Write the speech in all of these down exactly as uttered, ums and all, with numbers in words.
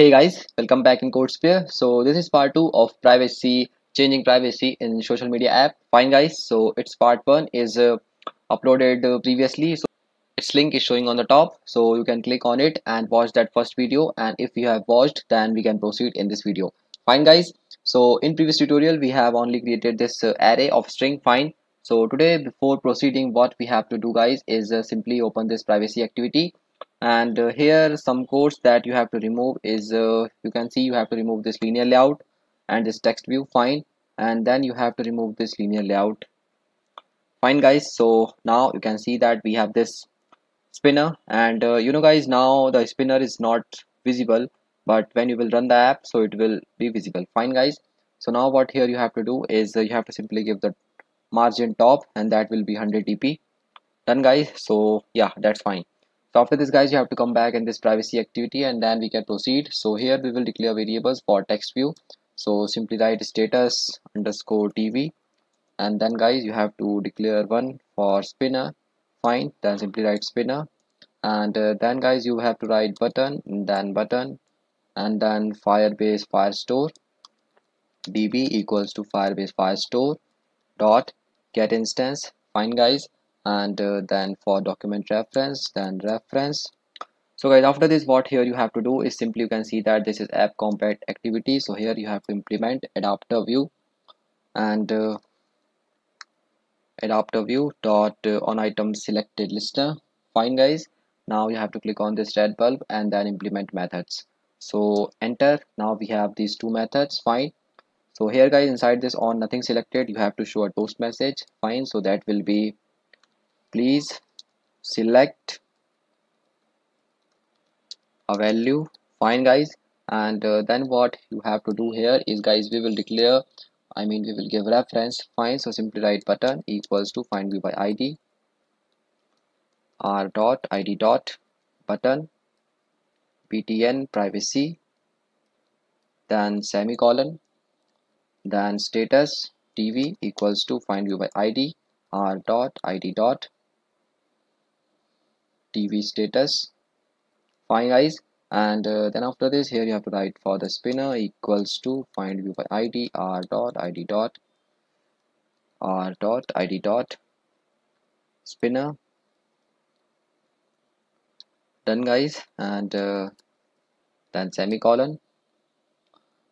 Hey guys, welcome back in CodeSphere. So this is part two of privacy, changing privacy in social media app. Fine guys, so it's part one is uh, uploaded uh, previously. So its link is showing on the top. So you can click on it and watch that first video. And if you have watched, then we can proceed in this video. Fine guys, so in previous tutorial, we have only created this uh, array of string. Fine. So today, before proceeding, what we have to do guys is uh, simply open this privacy activity. And uh, here some codes that you have to remove is uh, you can see you have to remove this linear layout and this text view. Fine. And then you have to remove this linear layout. Fine guys, so now you can see that we have this spinner, and uh, you know guys, now the spinner is not visible, but when you will run the app, so it will be visible. Fine guys, so now what here you have to do is uh, you have to simply give the margin top, and that will be one hundred D P. Done guys, so yeah, that's fine. So after this guys, you have to come back in this privacy activity, and then we can proceed. So here we will declare variables for text view. So simply write status underscore T V, and then guys you have to declare one for spinner. Fine, then simply write spinner, and uh, then guys you have to write button, and then button, and then Firebase Firestore D B equals to Firebase Firestore dot get instance. Fine guys. And uh, then for document reference, then reference. So guys, after this, what here you have to do is simply you can see that this is AppCompatActivity. So here you have to implement AdapterView and uh, AdapterView dot uh, OnItemSelectedListener. Fine guys. Now you have to click on this red bulb and then implement methods. So enter. Now we have these two methods. Fine. So here guys, inside this on nothing selected, you have to show a toast message. Fine. So that will be please select a value. Fine guys, and uh, then what you have to do here is guys we will declare I mean we will give reference. Fine, so simply write button equals to find view by id r dot id dot button btn privacy, then semicolon, then status tv equals to find view by id r dot id dot T V status. Fine guys, and uh, then after this here you have to write for the spinner equals to find view by id r dot id dot r dot id dot spinner. Done guys, and uh, then semicolon.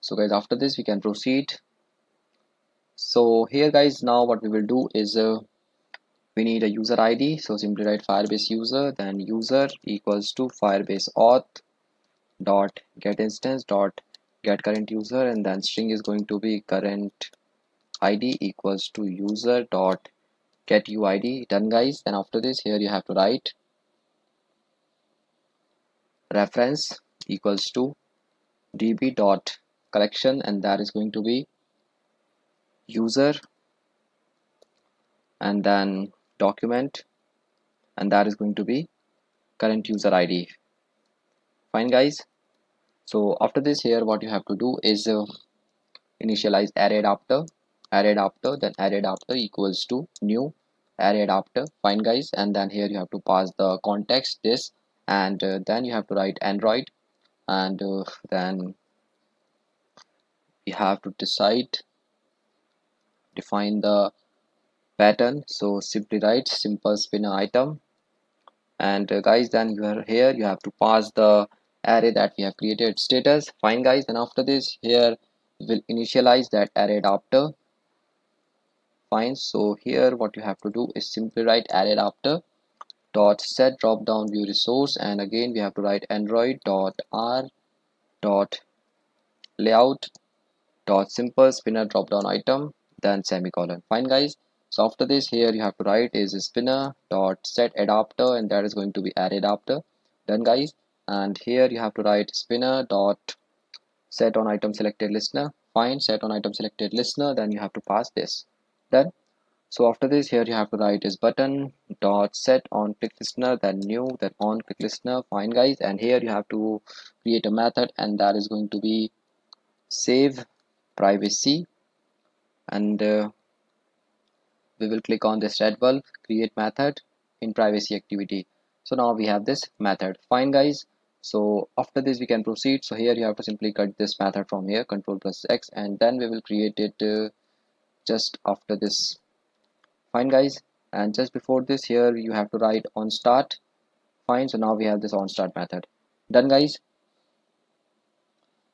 So guys, after this we can proceed. So here guys, now what we will do is uh, we need a user I D. So simply write Firebase user, then user equals to Firebase auth dot get instance dot get current user, and then string is going to be current I D equals to user dot get U I D. Done guys, and after this here you have to write reference equals to D B dot collection, and that is going to be user, and then document, and that is going to be current user I D. Fine guys, so after this here what you have to do is uh, initialize ArrayAdapter, ArrayAdapter, then ArrayAdapter equals to new ArrayAdapter. Fine guys, and then here you have to pass the context this, and uh, then you have to write Android, and uh, then you have to decide define the pattern. So simply write simple spinner item, and uh, guys then you are here you have to pass the array that we have created status. Fine guys, and after this here we'll initialize that array adapter. Fine, so here what you have to do is simply write array adapter dot set drop down view resource, and again we have to write android dot r dot layout dot simple spinner drop down item, then semicolon. Fine guys, so after this here you have to write is spinner dot set adapter, and that is going to be array adapter. Done guys, and here you have to write spinner dot set on item selected listener. Fine, set on item selected listener, then you have to pass this. Done. So after this here you have to write is button dot set on click listener, then new, then on click listener. Fine guys, and here you have to create a method, and that is going to be save privacy, and uh, we will click on this red bulb, create method in privacy activity. So now we have this method. Fine guys, So after this we can proceed. So here you have to simply cut this method from here, control plus X, and then we will create it uh, just after this. Fine guys, and just before this here you have to write on start. Fine, so now we have this on start method. Done guys.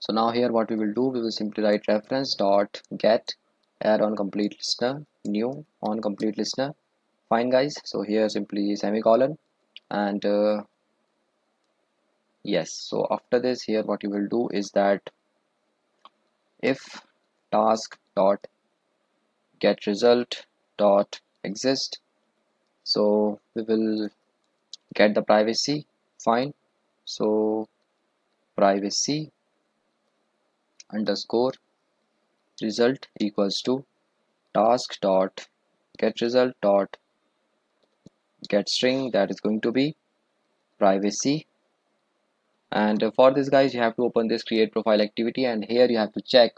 So now here what we will do, we will simply write reference dot get add on complete listener, new on complete listener. Fine guys, so here simply semicolon, and uh, yes, so after this here what you will do is that if task dot get result dot exist, so we will get the privacy. Fine, so privacy underscore result equals to task dot get result dot get string, that is going to be privacy. And for this guys you have to open this create profile activity, and here you have to check.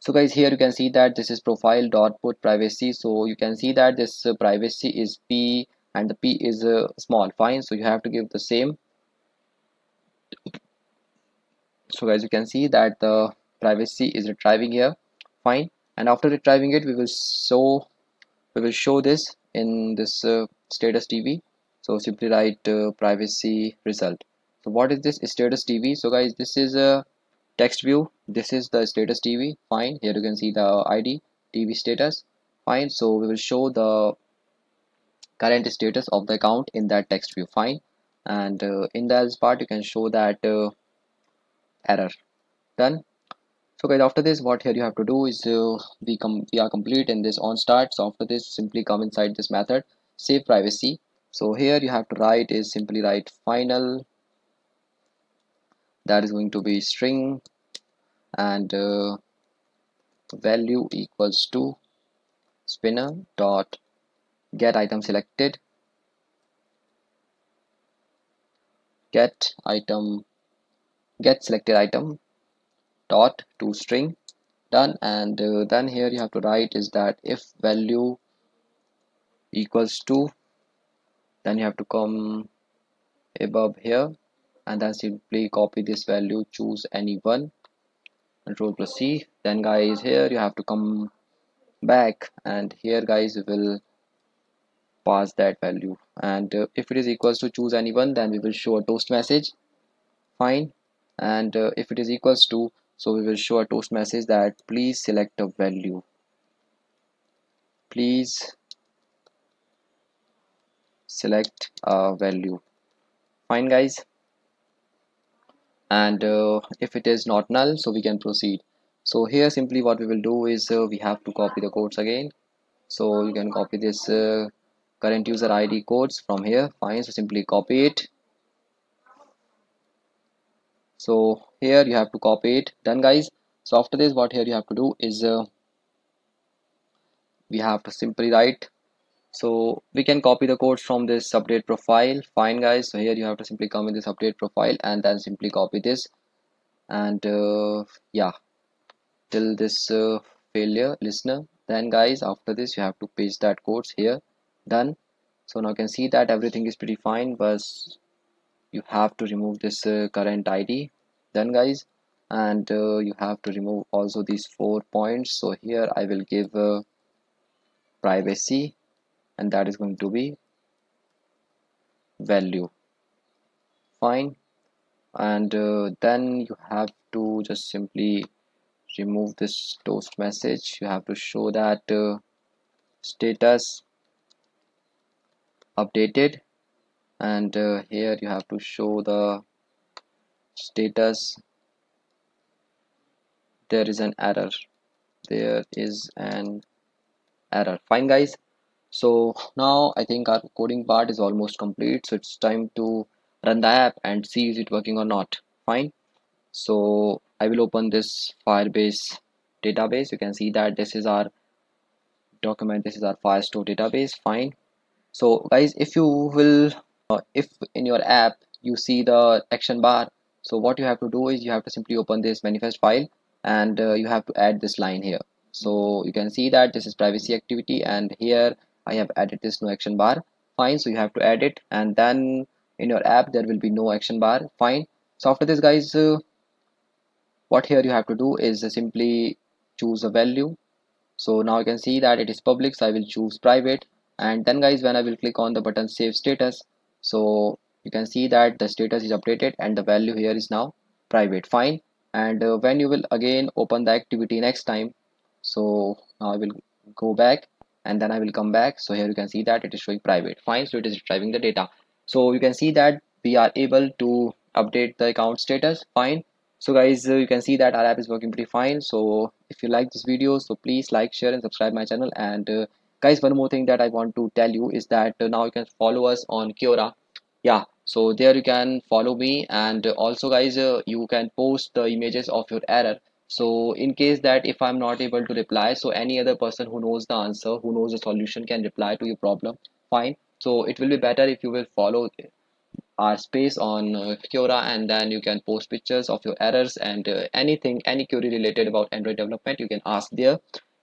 So guys, here you can see that this is profile dot put privacy. So you can see that this uh, privacy is p and the p is uh, small. Fine, so you have to give the same. So guys, you can see that the privacy is retrieving here. Fine, and after retrieving it we will show we will show this in this uh, status T V. So simply write uh, privacy result. So what is this status T V? So guys, this is a text view. This is the status T V. Fine. Here you can see the I D T V status. Fine. So we will show the current status of the account in that text view. Fine. And uh, in the else part, you can show that uh, error. Done. So guys, after this, what here you have to do is uh, we come we are complete in this on start. So after this, simply come inside this method save privacy. So here you have to write is simply write final. That is going to be string, and uh, value equals to spinner dot get item selected, get item get selected item dot to string. Done. And uh, then here you have to write is that if value equals to, then you have to come above here and then simply copy this value, choose any one, control plus C. Then guys, here you have to come back, and here guys we will pass that value, and uh, if it is equals to choose any one, then we will show a toast message. Fine, and uh, if it is equals to, so we will show a toast message that please select a value, please select a value. Fine guys, and uh, if it is not null, so we can proceed. So here simply what we will do is uh, we have to copy the codes again. So you can copy this uh, current user I D codes from here. Fine, so simply copy it. So here you have to copy it. Done guys. So after this what here you have to do is uh, we have to simply write, so we can copy the codes from this update profile. Fine guys, so here you have to simply come in this update profile and then simply copy this, and uh, yeah, till this uh, failure listener. Then guys, after this you have to paste that codes here. Done. So now you can see that everything is pretty fine, but you have to remove this uh, current I D. Done guys, and uh, you have to remove also these four points. So here I will give uh, privacy, and that is going to be value. Fine, and uh, then you have to just simply remove this toast message. You have to show that uh, status updated, and uh, here you have to show the status there is an error, there is an error. Fine guys, so now I think our coding part is almost complete, so it's time to run the app and see is it working or not. Fine, so I will open this Firebase database. You can see that this is our document, this is our Firestore database. Fine, so guys, if you will uh, if in your app you see the action bar, so what you have to do is you have to simply open this manifest file, and uh, you have to add this line here. So you can see that this is privacy activity, and here I have added this no action bar. Fine, so you have to add it, and then in your app there will be no action bar. Fine, So after this, guys, uh, what here you have to do is uh, simply choose a value. So now you can see that it is public, so I will choose private. And then guys, when I will click on the button save status, so you can see that the status is updated and the value here is now private. Fine. And uh, when you will again open the activity next time, so now I will go back and then I will come back. So here you can see that it is showing private. Fine. So it is retrieving the data. So you can see that we are able to update the account status. Fine. So guys, uh, you can see that our app is working pretty fine. So if you like this video, so please like, share and subscribe my channel. And uh, guys, one more thing that I want to tell you is that uh, now you can follow us on Kiora. Yeah, so there you can follow me. And uh, also guys, uh, you can post the images of your error. So in case that if I'm not able to reply, so any other person who knows the answer, who knows the solution, can reply to your problem. Fine. So it will be better if you will follow our space on uh, Kiora, and then you can post pictures of your errors and uh, anything, any query related about Android development, you can ask there.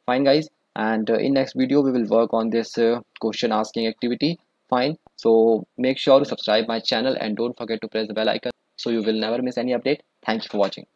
Fine guys. And uh, in next video we will work on this uh, question asking activity. Fine. So make sure to subscribe my channel and don't forget to press the bell icon so you will never miss any update. Thank you for watching.